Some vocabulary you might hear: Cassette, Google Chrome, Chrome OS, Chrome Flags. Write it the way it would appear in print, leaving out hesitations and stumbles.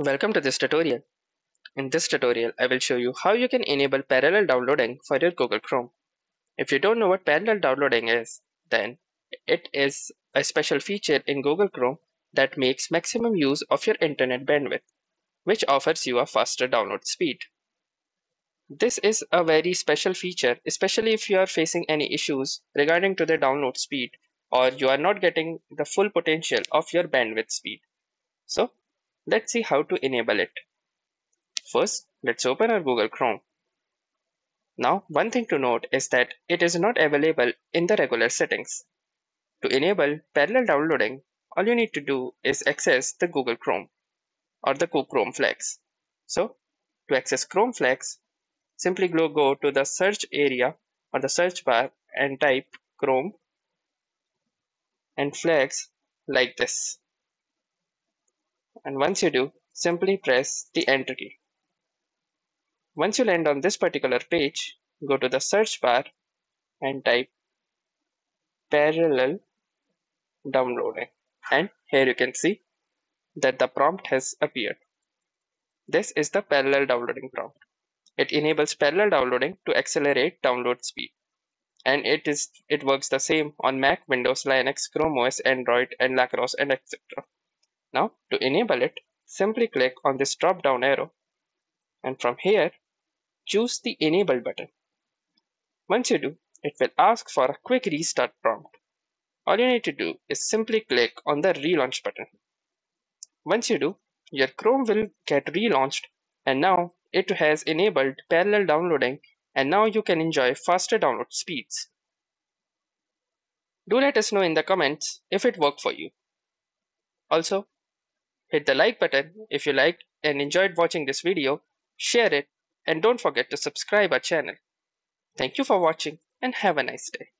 Welcome to this tutorial. In this tutorial, I will show you how you can enable parallel downloading for your Google Chrome. If you don't know what parallel downloading is, then it is a special feature in Google Chrome that makes maximum use of your internet bandwidth, which offers you a faster download speed. This is a very special feature, especially if you are facing any issues regarding to the download speed or you are not getting the full potential of your bandwidth speed. So, let's see how to enable it. First, let's open our Google Chrome. Now, one thing to note is that it is not available in the regular settings. To enable parallel downloading, all you need to do is access the Google Chrome or the Chrome Flags. So, to access Chrome Flags, simply go to the search area or the search bar and type Chrome and Flags like this. And once you do, simply press the Enter key. Once you land on this particular page, go to the search bar and type parallel downloading. And here you can see that the prompt has appeared. This is the parallel downloading prompt. It enables parallel downloading to accelerate download speed. And it works the same on Mac, Windows, Linux, Chrome OS, Android, and Lacrosse, and etc. Now, to enable it, simply click on this drop down arrow and from here, choose the Enable button. Once you do, it will ask for a quick restart prompt. All you need to do is simply click on the Relaunch button. Once you do, your Chrome will get relaunched and now it has enabled parallel downloading and now you can enjoy faster download speeds. Do let us know in the comments if it worked for you. Also, hit the like button if you liked and enjoyed watching this video, share it, and don't forget to subscribe our channel. Thank you for watching and have a nice day.